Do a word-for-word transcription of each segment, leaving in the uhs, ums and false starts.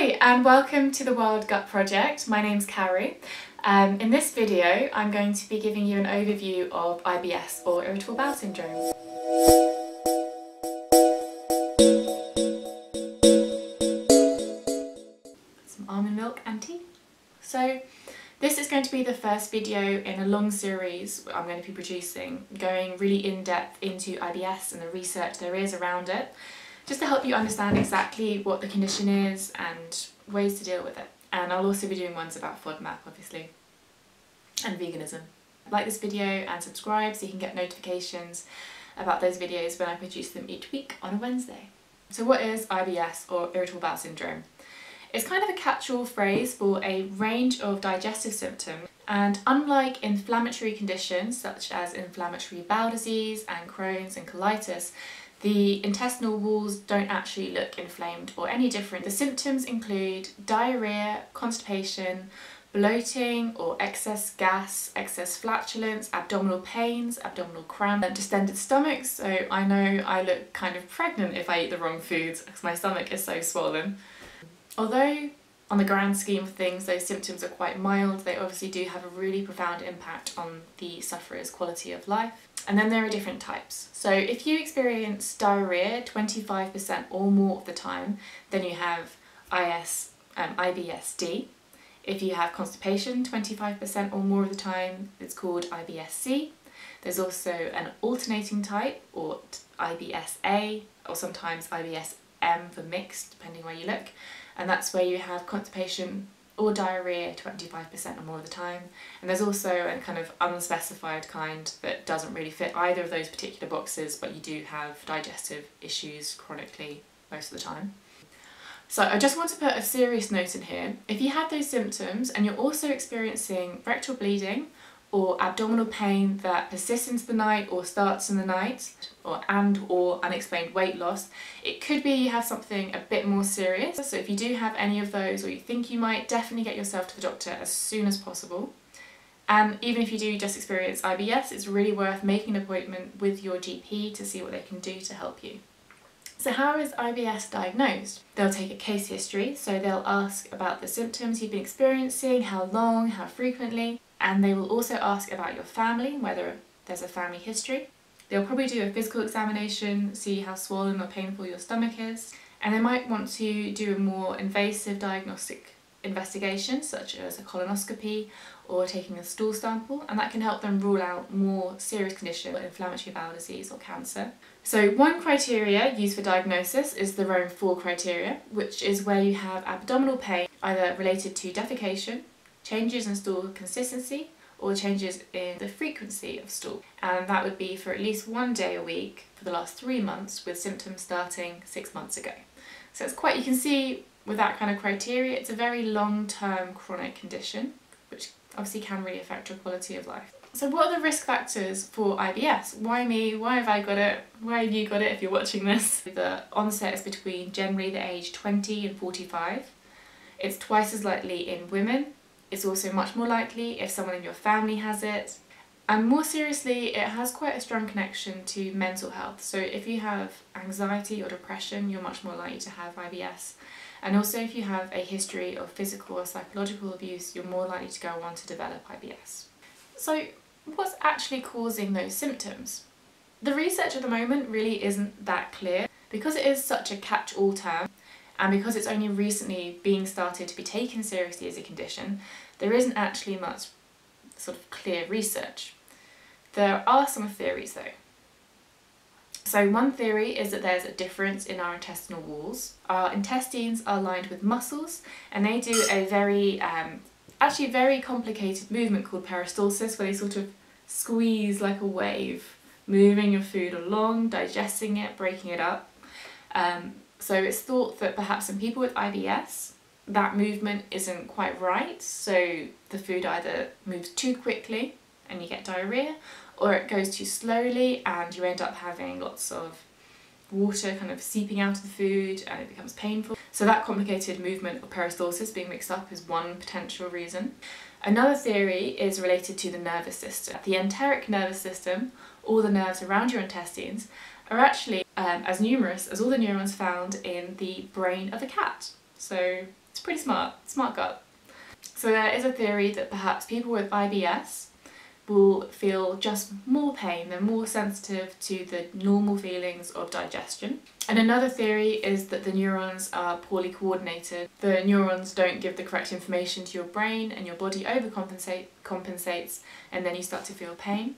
Hi and welcome to the Wild Gut Project. My name's Carrie. Um, in this video I'm going to be giving you an overview of I B S or Irritable Bowel Syndrome. Some almond milk and tea. So this is going to be the first video in a long series I'm going to be producing, going really in depth into I B S and the research there is around it, just to help you understand exactly what the condition is and ways to deal with it. And I'll also be doing ones about FODMAP, obviously, and veganism. Like this video and subscribe so you can get notifications about those videos when I produce them each week on a Wednesday. So what is I B S or Irritable Bowel Syndrome? It's kind of a catch-all phrase for a range of digestive symptoms, and unlike inflammatory conditions such as inflammatory bowel disease and Crohn's and colitis, the intestinal walls don't actually look inflamed or any different. The symptoms include diarrhea, constipation, bloating or excess gas, excess flatulence, abdominal pains, abdominal cramp, and distended stomachs. So I know I look kind of pregnant if I eat the wrong foods because my stomach is so swollen. Although on the grand scheme of things those symptoms are quite mild, they obviously do have a really profound impact on the sufferer's quality of life. And then there are different types. So if you experience diarrhea twenty-five percent or more of the time, then you have I S, um, I B S D. If you have constipation twenty-five percent or more of the time, it's called I B S C. There's also an alternating type, or I B S A, or sometimes I B S M for mixed, depending where you look. And that's where you have constipation or diarrhea twenty-five percent or more of the time. And there's also a kind of unspecified kind that doesn't really fit either of those particular boxes, but you do have digestive issues chronically most of the time. So I just want to put a serious note in here. If you have those symptoms and you're also experiencing rectal bleeding or abdominal pain that persists into the night or starts in the night, or and or unexplained weight loss, it could be you have something a bit more serious. So if you do have any of those, or you think you might, definitely get yourself to the doctor as soon as possible. And even if you do just experience I B S, it's really worth making an appointment with your G P to see what they can do to help you. So how is I B S diagnosed? They'll take a case history, so they'll ask about the symptoms you've been experiencing, how long, how frequently, and they will also ask about your family, whether there's a family history. They'll probably do a physical examination, see how swollen or painful your stomach is, and they might want to do a more invasive diagnostic investigation, such as a colonoscopy or taking a stool sample, and that can help them rule out more serious conditions like inflammatory bowel disease or cancer. So one criteria used for diagnosis is the Rome four criteria, which is where you have abdominal pain either related to defecation, changes in stool consistency, or changes in the frequency of stool. And that would be for at least one day a week for the last three months with symptoms starting six months ago. So it's quite, you can see with that kind of criteria, it's a very long-term chronic condition, which obviously can really affect your quality of life. So what are the risk factors for I B S? Why me? Why have I got it? Why have you got it if you're watching this? The onset is between generally the age twenty and forty-five. It's twice as likely in women. It's also much more likely if someone in your family has it. And more seriously, it has quite a strong connection to mental health. So if you have anxiety or depression, you're much more likely to have I B S. And also if you have a history of physical or psychological abuse, you're more likely to go on to develop I B S. So what's actually causing those symptoms? The research at the moment really isn't that clear. Because it is such a catch-all term, and because it's only recently being started to be taken seriously as a condition, there isn't actually much sort of clear research. There are some theories though. So one theory is that there's a difference in our intestinal walls. Our intestines are lined with muscles, and they do a very, um, actually very complicated movement called peristalsis, where they sort of squeeze like a wave, moving your food along, digesting it, breaking it up. Um, So it's thought that perhaps in people with I B S, that movement isn't quite right, so the food either moves too quickly and you get diarrhea, or it goes too slowly and you end up having lots of water kind of seeping out of the food and it becomes painful. So that complicated movement of peristalsis being mixed up is one potential reason. Another theory is related to the nervous system. The enteric nervous system, all the nerves around your intestines, are actually um, as numerous as all the neurons found in the brain of a cat. So it's It's pretty smart, smart gut. So there is a theory that perhaps people with I B S will feel just more pain, they're more sensitive to the normal feelings of digestion. And another theory is that the neurons are poorly coordinated. The neurons don't give the correct information to your brain and your body overcompensate compensates and then you start to feel pain.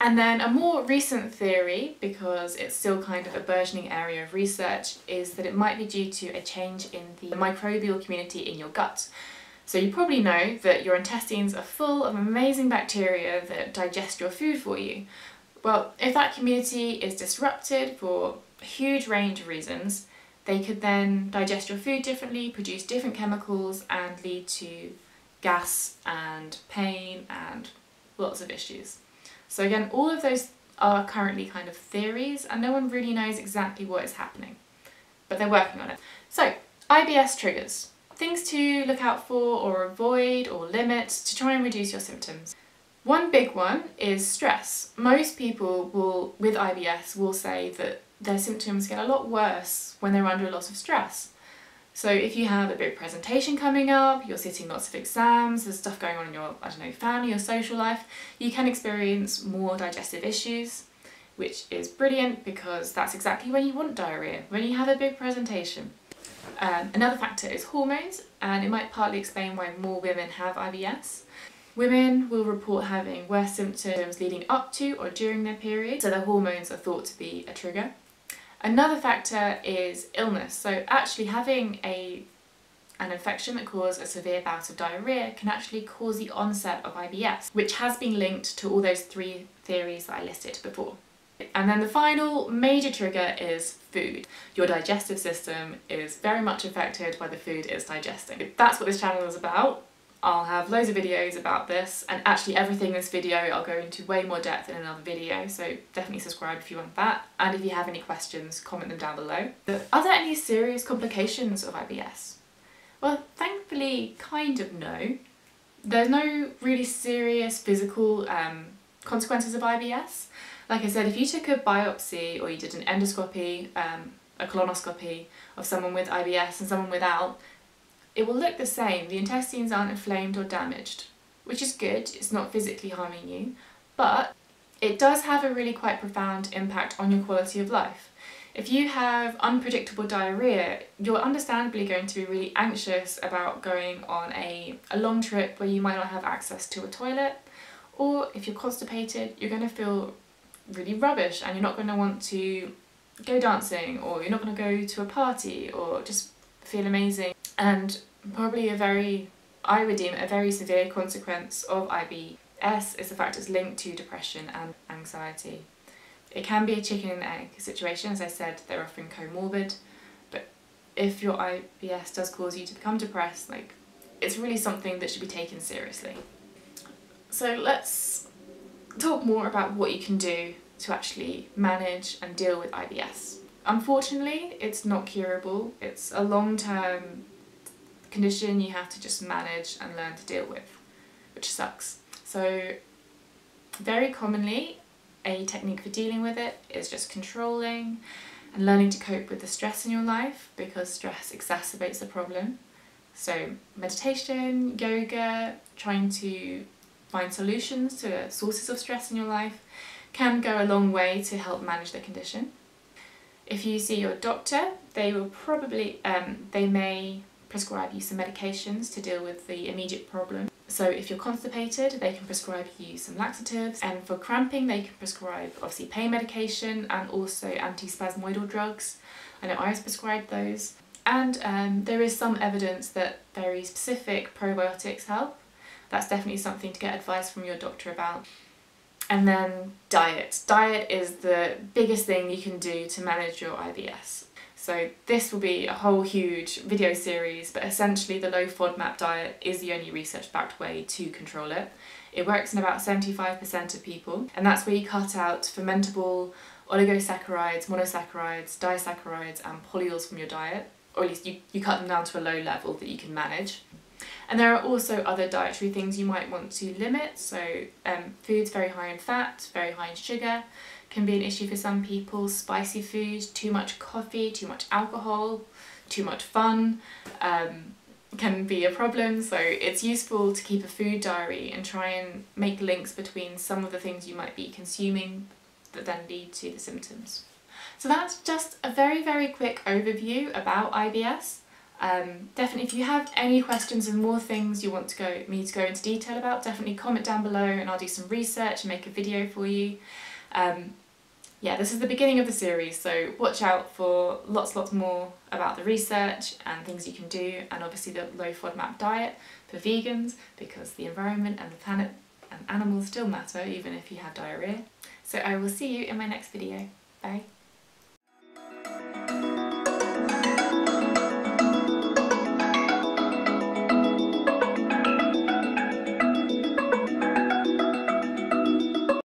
And then a more recent theory, because it's still kind of a burgeoning area of research, is that it might be due to a change in the microbial community in your gut. So you probably know that your intestines are full of amazing bacteria that digest your food for you. Well, if that community is disrupted for a huge range of reasons, they could then digest your food differently, produce different chemicals, and lead to gas and pain and lots of issues. So again, all of those are currently kind of theories and no one really knows exactly what is happening, but they're working on it. So, I B S triggers. Things to look out for or avoid or limit to try and reduce your symptoms. One big one is stress. Most people will, with I B S will say that their symptoms get a lot worse when they're under a lot of stress. So if you have a big presentation coming up, you're sitting lots of exams, there's stuff going on in your, I don't know, family or social life, you can experience more digestive issues, which is brilliant because that's exactly when you want diarrhea, when you have a big presentation. Um, another factor is hormones, and it might partly explain why more women have I B S. Women will report having worse symptoms leading up to or during their period, so their hormones are thought to be a trigger. Another factor is illness, so actually having a, an infection that causes a severe bout of diarrhea can actually cause the onset of I B S, which has been linked to all those three theories that I listed before. And then the final major trigger is food. Your digestive system is very much affected by the food it's digesting. If that's what this channel is about, I'll have loads of videos about this, and actually everything in this video I'll go into way more depth in another video, so definitely subscribe if you want that, and if you have any questions, comment them down below. But are there any serious complications of I B S? Well, thankfully, kind of no. There's no really serious physical um, consequences of I B S. Like I said, if you took a biopsy or you did an endoscopy, um, a colonoscopy of someone with I B S and someone without, it will look the same. The intestines aren't inflamed or damaged, which is good. It's not physically harming you, but it does have a really quite profound impact on your quality of life. If you have unpredictable diarrhea, you're understandably going to be really anxious about going on a, a long trip where you might not have access to a toilet, or if you're constipated, you're going to feel really rubbish and you're not going to want to go dancing, or you're not going to go to a party, or just feel amazing. And probably a very, I would deem a very severe consequence of I B S is the fact it's linked to depression and anxiety. It can be a chicken and egg situation, as I said, they're often comorbid, but if your I B S does cause you to become depressed, like, it's really something that should be taken seriously. So let's talk more about what you can do to actually manage and deal with I B S. Unfortunately, it's not curable. It's a long-term condition you have to just manage and learn to deal with, which sucks. So very commonly, a technique for dealing with it is just controlling and learning to cope with the stress in your life, because stress exacerbates the problem. So meditation, yoga, trying to find solutions to sources of stress in your life can go a long way to help manage the condition. If you see your doctor, they will probably, um, they may prescribe you some medications to deal with the immediate problem. So if you're constipated, they can prescribe you some laxatives, and for cramping, they can prescribe obviously pain medication and also antispasmodic drugs. I know I was prescribed those. And um, there is some evidence that very specific probiotics help. That's definitely something to get advice from your doctor about. And then diet. Diet is the biggest thing you can do to manage your I B S. So this will be a whole huge video series, but essentially the low FODMAP diet is the only research-backed way to control it. It works in about seventy-five percent of people, and that's where you cut out fermentable oligosaccharides, monosaccharides, disaccharides and polyols from your diet, or at least you, you cut them down to a low level that you can manage. And there are also other dietary things you might want to limit, so um, foods very high in fat, very high in sugar can be an issue for some people, spicy food, too much coffee, too much alcohol, too much fun, um, can be a problem, so it's useful to keep a food diary and try and make links between some of the things you might be consuming that then lead to the symptoms. So that's just a very very quick overview about I B S. Um, definitely if you have any questions and more things you want to go me to go into detail about, definitely comment down below and I'll do some research and make a video for you. Um, yeah, this is the beginning of the series, so watch out for lots lots more about the research and things you can do, and obviously the low FODMAP diet for vegans, because the environment and the planet and animals still matter even if you have diarrhea. So I will see you in my next video. Bye.